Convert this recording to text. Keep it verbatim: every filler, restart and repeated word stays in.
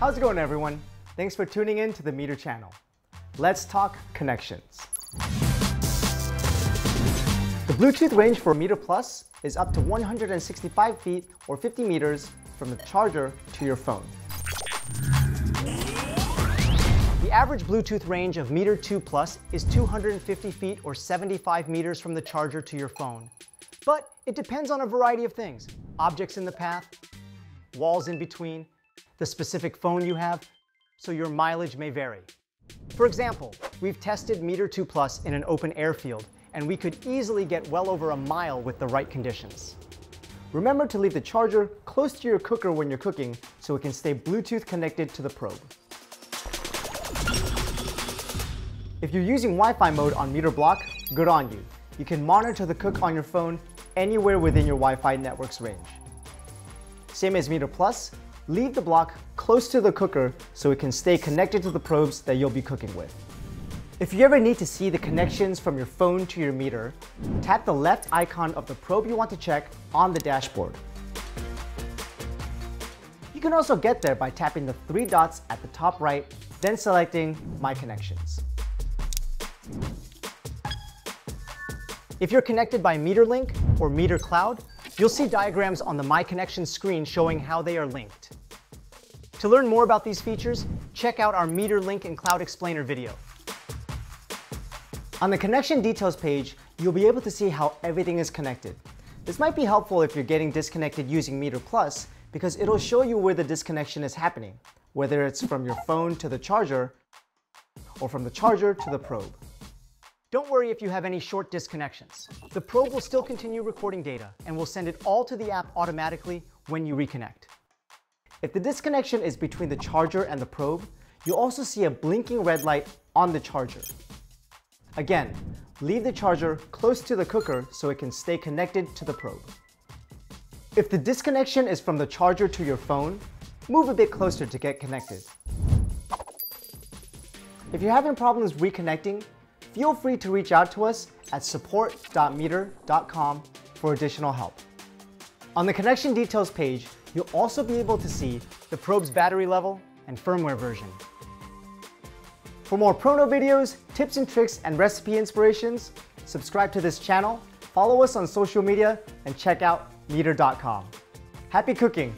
How's it going, everyone? Thanks for tuning in to the MEATER channel. Let's talk connections. The Bluetooth range for MEATER Plus is up to one hundred sixty-five feet or fifty meters from the charger to your phone. The average Bluetooth range of MEATER two Plus is two hundred fifty feet or seventy-five meters from the charger to your phone. But it depends on a variety of things: objects in the path, walls in between, the specific phone you have, so your mileage may vary. For example, we've tested MEATER two Plus in an open airfield, and we could easily get well over a mile with the right conditions. Remember to leave the charger close to your cooker when you're cooking so it can stay Bluetooth connected to the probe. If you're using Wi-Fi mode on MEATER Block, good on you. You can monitor the cook on your phone anywhere within your Wi-Fi network's range. Same as MEATER Plus, leave the block close to the cooker so it can stay connected to the probes that you'll be cooking with. If you ever need to see the connections from your phone to your meter, tap the left icon of the probe you want to check on the dashboard. You can also get there by tapping the three dots at the top right, then selecting My Connections. If you're connected by MEATER Link or MEATER Cloud, you'll see diagrams on the My Connections screen showing how they are linked. To learn more about these features, check out our MEATER Link and Cloud Explainer video. On the connection details page, you'll be able to see how everything is connected. This might be helpful if you're getting disconnected using MEATER Plus, because it'll show you where the disconnection is happening, whether it's from your phone to the charger or from the charger to the probe. Don't worry if you have any short disconnections. The probe will still continue recording data, and will send it all to the app automatically when you reconnect. If the disconnection is between the charger and the probe, you'll also see a blinking red light on the charger. Again, leave the charger close to the cooker so it can stay connected to the probe. If the disconnection is from the charger to your phone, move a bit closer to get connected. If you're having problems reconnecting, feel free to reach out to us at support dot meater dot com for additional help. On the connection details page, you'll also be able to see the probe's battery level and firmware version. For more ProKnow videos, tips and tricks, and recipe inspirations, subscribe to this channel, follow us on social media, and check out meater dot com. Happy cooking!